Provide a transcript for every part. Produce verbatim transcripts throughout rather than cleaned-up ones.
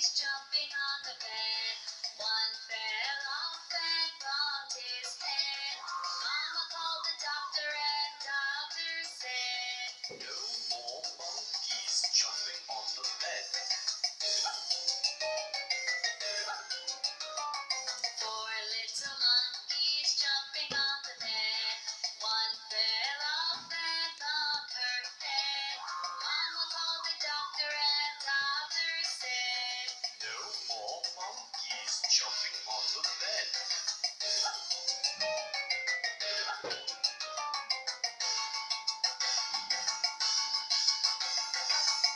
babies jumping on the bed. One fell off and bumped his head. Mama called the doctor and doctor said, no more monkeys jumping on the bed. Four little monkeys jumping on the bed. One fell off and bumped her head. Mama called the doctor and doctor said, no more monkeys jumping on the bed.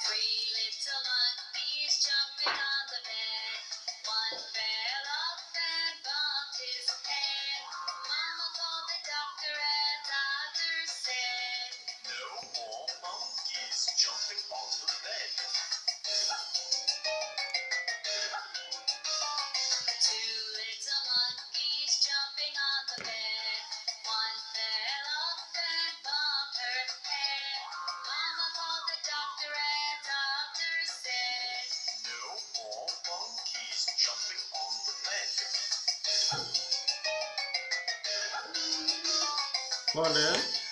Three little monkeys jumping on the bed. One fell off and bumped his head. Mama called the doctor and doctor said, no more monkeys jumping on the bed. Two little monkeys jumping on the bed. One fell off and bumped her head. Mama called the doctor and doctor said, no more monkeys jumping on the bed. Olha.